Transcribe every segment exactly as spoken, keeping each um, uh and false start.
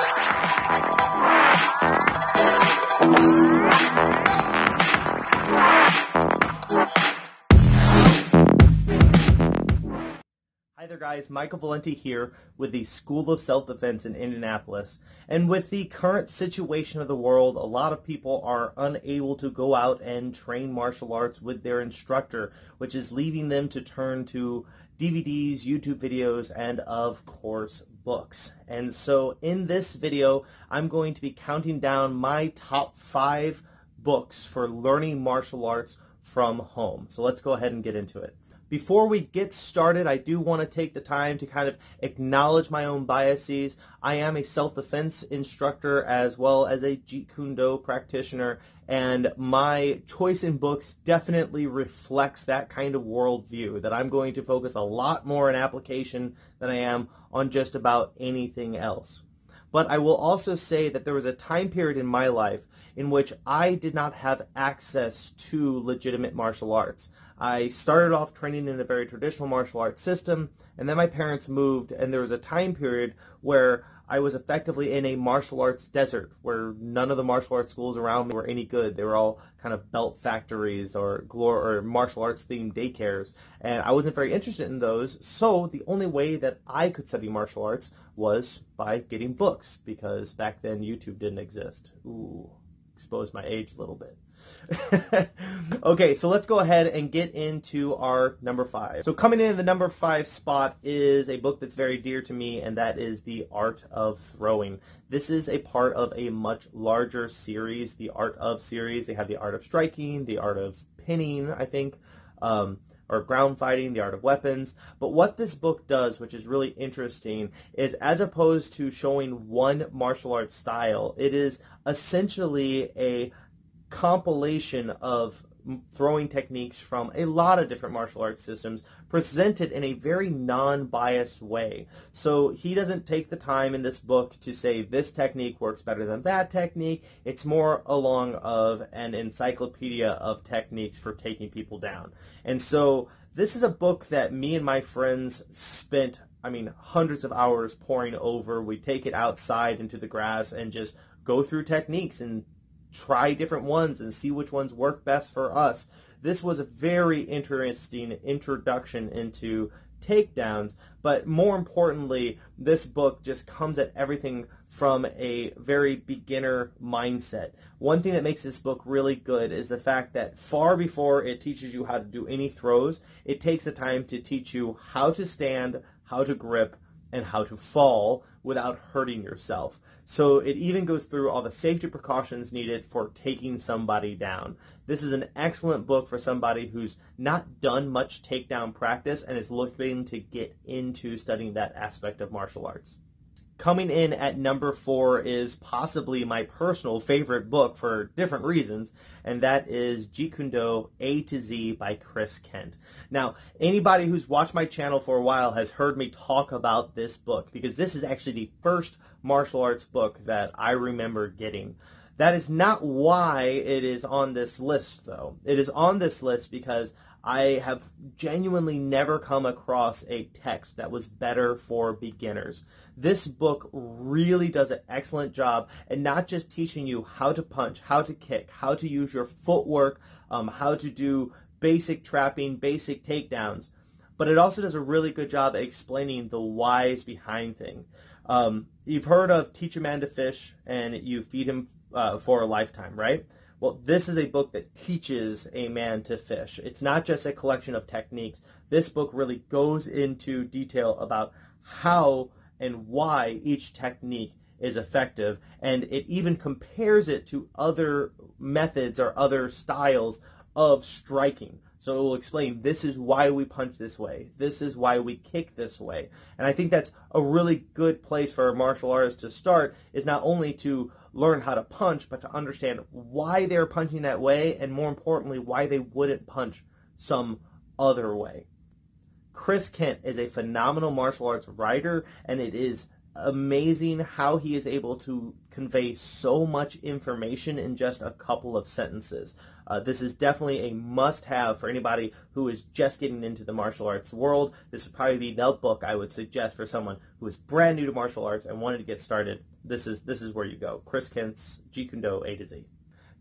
Hi there guys, Michael Valenti here with the School of Self-Defense in Indianapolis. And with the current situation of the world, a lot of people are unable to go out and train martial arts with their instructor, which is leaving them to turn to D V Ds, YouTube videos, and of course, books. And so in this video, I'm going to be counting down my top five books for learning martial arts from home. So let's go ahead and get into it. Before we get started, I do want to take the time to kind of acknowledge my own biases. I am a self-defense instructor as well as a Jeet Kune Do practitioner, and my choice in books definitely reflects that kind of worldview, that I'm going to focus a lot more on application than I am on just about anything else. But I will also say that there was a time period in my life in which I did not have access to legitimate martial arts. I started off training in a very traditional martial arts system, and then my parents moved, and there was a time period where I was effectively in a martial arts desert, where none of the martial arts schools around me were any good. They were all kind of belt factories or, glor or martial arts themed daycares, and I wasn't very interested in those, so the only way that I could study martial arts was by getting books, because back then YouTube didn't exist. Ooh, exposed my age a little bit. Okay, so let's go ahead and get into our number five. So coming in at the number five spot is a book that's very dear to me, and that is The Art of Throwing. This is a part of a much larger series, the Art of series. They have The Art of Striking, The Art of Pinning, I think, um, or Ground Fighting, The Art of Weapons. But what this book does, which is really interesting, is as opposed to showing one martial arts style, it is essentially a compilation of throwing techniques from a lot of different martial arts systems presented in a very non-biased way. So he doesn't take the time in this book to say this technique works better than that technique. It's more along of an encyclopedia of techniques for taking people down. And so this is a book that me and my friends spent, I mean, hundreds of hours poring over. We take it outside into the grass and just go through techniques and try different ones and see which ones work best for us. This was a very interesting introduction into takedowns, but more importantly, this book just comes at everything from a very beginner mindset. One thing that makes this book really good is the fact that far before it teaches you how to do any throws, it takes the time to teach you how to stand, how to grip, and how to fall without hurting yourself. So it even goes through all the safety precautions needed for taking somebody down. This is an excellent book for somebody who's not done much takedown practice and is looking to get into studying that aspect of martial arts. Coming in at number four is possibly my personal favorite book for different reasons, and that is Jeet Kune Do A to Z by Chris Kent. Now, anybody who's watched my channel for a while has heard me talk about this book, because this is actually the first martial arts book that I remember getting. That is not why it is on this list, though. It is on this list because I have genuinely never come across a text that was better for beginners. This book really does an excellent job at not just teaching you how to punch, how to kick, how to use your footwork, um, how to do basic trapping, basic takedowns, but it also does a really good job at explaining the whys behind things. Um, you've heard of Teach a Man to Fish and You Feed Him uh, for a Lifetime, right? Well, this is a book that teaches a man to fish. It's not just a collection of techniques. This book really goes into detail about how and why each technique is effective, and it even compares it to other methods or other styles of striking. So it will explain, this is why we punch this way. This is why we kick this way. And I think that's a really good place for a martial artist to start, is not only to learn how to punch, but to understand why they're punching that way, and more importantly, why they wouldn't punch some other way. Chris Kent is a phenomenal martial arts writer, and it is amazing how he is able to convey so much information in just a couple of sentences. Uh, this is definitely a must-have for anybody who is just getting into the martial arts world. This would probably be the book I would suggest for someone who is brand new to martial arts and wanted to get started. This is this is where you go. Chris Kent's Jeet Kune Do A to Z.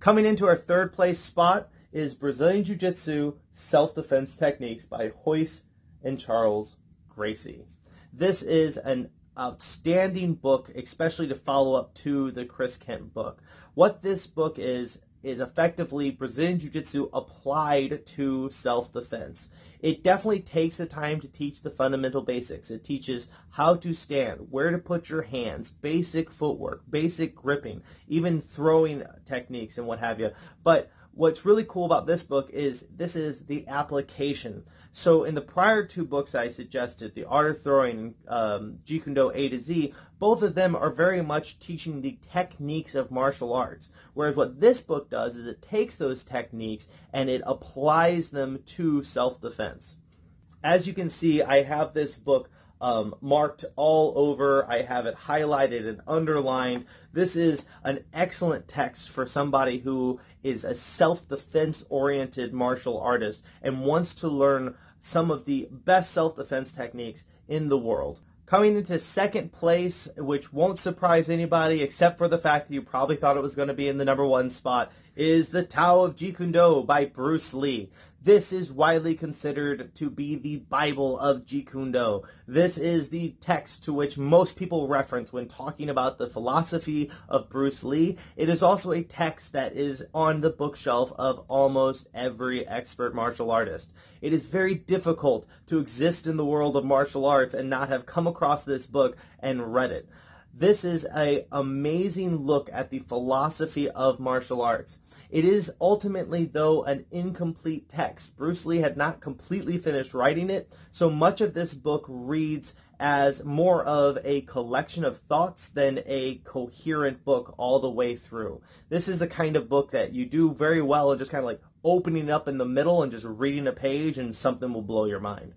Coming into our third place spot is Brazilian Jiu-Jitsu Self-Defense Techniques by Royce and Charles Gracie. This is an outstanding book, especially to follow up to the Chris Kent book. What this book is, is effectively Brazilian Jiu-Jitsu applied to self-defense. It definitely takes the time to teach the fundamental basics. It teaches how to stand, where to put your hands, basic footwork, basic gripping, even throwing techniques and what have you. But what's really cool about this book is this is the application. So in the prior two books I suggested, The Art of Throwing and um, Jeet Kune Do A to Z, both of them are very much teaching the techniques of martial arts. Whereas what this book does is it takes those techniques and it applies them to self-defense. As you can see, I have this book Um, marked all over. I have it highlighted and underlined. This is an excellent text for somebody who is a self-defense oriented martial artist and wants to learn some of the best self-defense techniques in the world. Coming into second place, which won't surprise anybody except for the fact that you probably thought it was going to be in the number one spot, is The Tao of Jeet Kune Do by Bruce Lee. This is widely considered to be the Bible of Jeet Kune Do. This is the text to which most people reference when talking about the philosophy of Bruce Lee. It is also a text that is on the bookshelf of almost every expert martial artist. It is very difficult to exist in the world of martial arts and not have come across this book and read it. This is an amazing look at the philosophy of martial arts. It is ultimately, though, an incomplete text. Bruce Lee had not completely finished writing it, so much of this book reads as more of a collection of thoughts than a coherent book all the way through. This is the kind of book that you do very well in just kind of like opening up in the middle and just reading a page and something will blow your mind.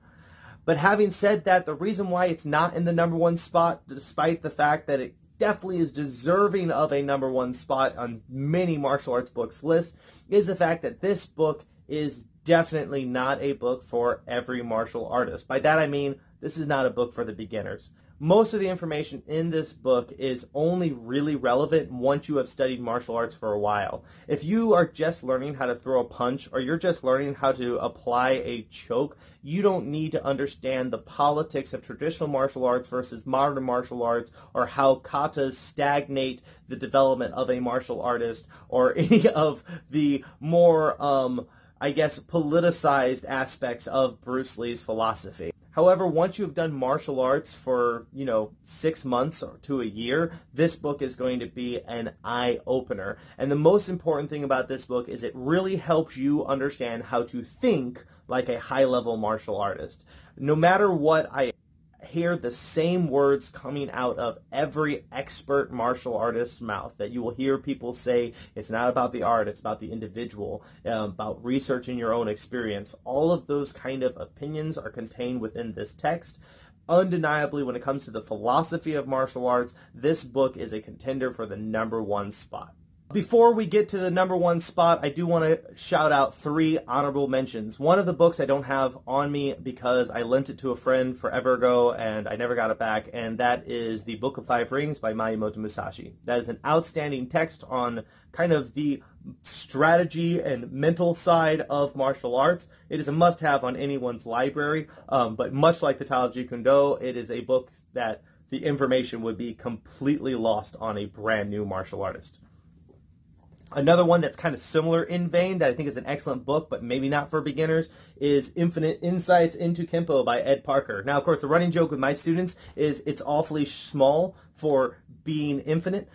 But having said that, the reason why it's not in the number one spot, despite the fact that it definitely is deserving of a number one spot on many martial arts books lists, is the fact that this book is definitely not a book for every martial artist. By that I mean this is not a book for the beginners. Most of the information in this book is only really relevant once you have studied martial arts for a while. If you are just learning how to throw a punch, or you're just learning how to apply a choke, you don't need to understand the politics of traditional martial arts versus modern martial arts, or how katas stagnate the development of a martial artist, or any of the more, um, I guess, politicized aspects of Bruce Lee's philosophy. However, once you've done martial arts for, you know, six months or to a year, this book is going to be an eye-opener. And the most important thing about this book is it really helps you understand how to think like a high-level martial artist. No matter what, I hear the same words coming out of every expert martial artist's mouth that you will hear people say, it's not about the art, it's about the individual, uh, about researching your own experience. All of those kind of opinions are contained within this text. Undeniably, when it comes to the philosophy of martial arts, this book is a contender for the number one spot. Before we get to the number one spot, I do want to shout out three honorable mentions. One of the books I don't have on me because I lent it to a friend forever ago and I never got it back, and that is The Book of Five Rings by Miyamoto Musashi. That is an outstanding text on kind of the strategy and mental side of martial arts. It is a must-have on anyone's library, um, but much like the Tao of Jeet Kune Do, it is a book that the information would be completely lost on a brand new martial artist. Another one that's kind of similar in vein that I think is an excellent book, but maybe not for beginners, is Infinite Insights into Kenpo by Ed Parker. Now, of course, the running joke with my students is it's awfully small for being infinite.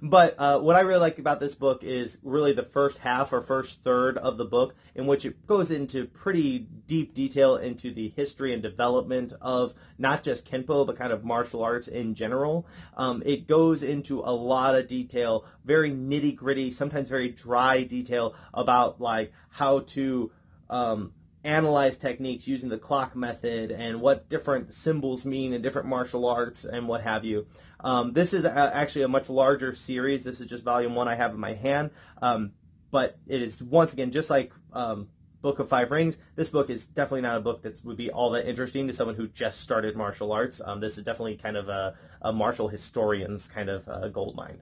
But uh, what I really like about this book is really the first half or first third of the book, in which it goes into pretty deep detail into the history and development of not just Kenpo, but kind of martial arts in general. Um, it goes into a lot of detail, very nitty gritty, sometimes very dry detail about like how to um, analyze techniques using the clock method and what different symbols mean in different martial arts and what have you. Um, this is a, actually a much larger series. This is just volume one I have in my hand. Um, but it is, once again, just like um, Book of Five Rings, this book is definitely not a book that would be all that interesting to someone who just started martial arts. Um, this is definitely kind of a, a martial historian's kind of uh, goldmine.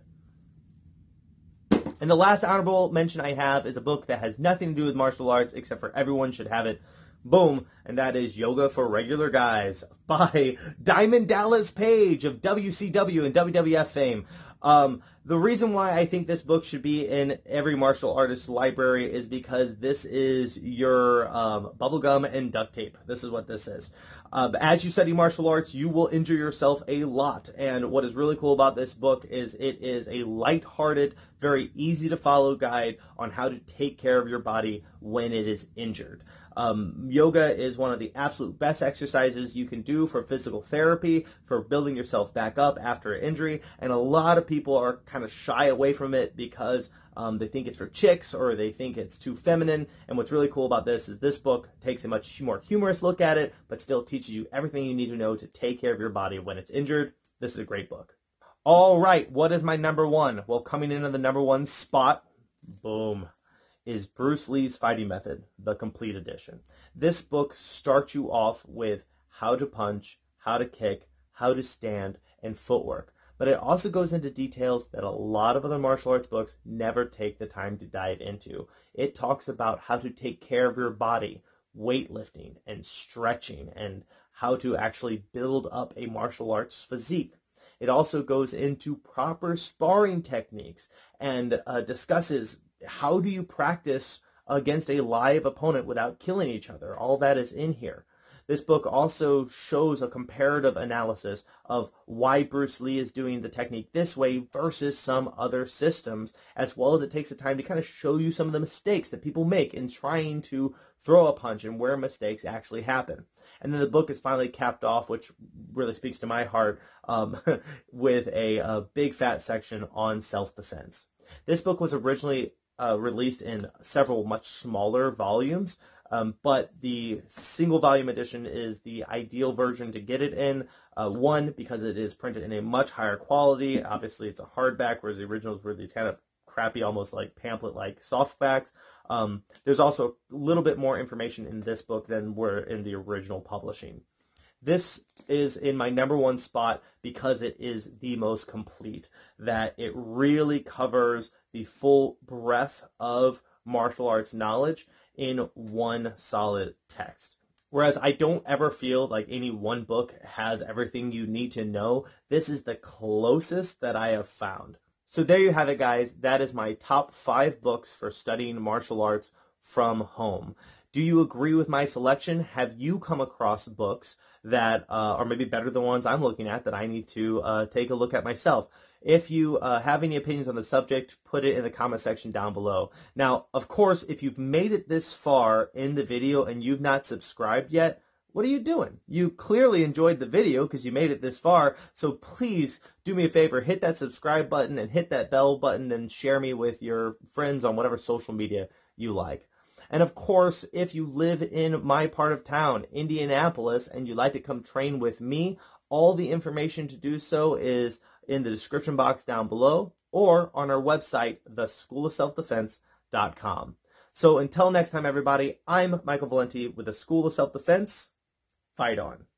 And the last honorable mention I have is a book that has nothing to do with martial arts except for everyone should have it. Boom. And that is Yoga for Regular Guys by Diamond Dallas Page of W C W and W W F fame. Um, the reason why I think this book should be in every martial artist's library is because this is your um, bubblegum and duct tape. This is what this is. Uh, as you study martial arts, you will injure yourself a lot. And what is really cool about this book is it is a lighthearted, very easy to follow guide on how to take care of your body when it is injured. Um, yoga is one of the absolute best exercises you can do for physical therapy, for building yourself back up after an injury. And a lot of people are kind of shy away from it because Um, they think it's for chicks or they think it's too feminine. And what's really cool about this is this book takes a much more humorous look at it, but still teaches you everything you need to know to take care of your body when it's injured. This is a great book. All right, what is my number one? Well, coming in on the number one spot, boom, is Bruce Lee's Fighting Method, the Complete Edition. This book starts you off with how to punch, how to kick, how to stand, and footwork. But it also goes into details that a lot of other martial arts books never take the time to dive into. It talks about how to take care of your body, weightlifting and stretching, and how to actually build up a martial arts physique. It also goes into proper sparring techniques and uh, discusses how do you practice against a live opponent without killing each other. All that is in here. This book also shows a comparative analysis of why Bruce Lee is doing the technique this way versus some other systems, as well as it takes the time to kind of show you some of the mistakes that people make in trying to throw a punch and where mistakes actually happen. And then the book is finally capped off, which really speaks to my heart, um, with a, a big fat section on self-defense. This book was originally uh, released in several much smaller volumes, Um, but the single volume edition is the ideal version to get it in. Uh, one, because it is printed in a much higher quality. Obviously, it's a hardback, whereas the originals were these kind of crappy, almost like pamphlet-like softbacks. Um, there's also a little bit more information in this book than were in the original publishing. This is in my number one spot because it is the most complete, that it really covers the full breadth of martial arts knowledge in one solid text. Whereas I don't ever feel like any one book has everything you need to know, this is the closest that I have found. So there you have it, guys. That is my top five books for studying martial arts from home. Do you agree with my selection? Have you come across books that uh, are maybe better than ones I'm looking at that I need to uh, take a look at myself? If you uh, have any opinions on the subject, put it in the comment section down below. Now, of course, if you've made it this far in the video and you've not subscribed yet, what are you doing? You clearly enjoyed the video because you made it this far, so please do me a favor, hit that subscribe button and hit that bell button and share me with your friends on whatever social media you like. And of course, if you live in my part of town, Indianapolis, and you'd like to come train with me, all the information to do so is in the description box down below or on our website, the school of self defense dot com. So until next time, everybody, I'm Michael Valenti with the School of Self-Defense. Fight on.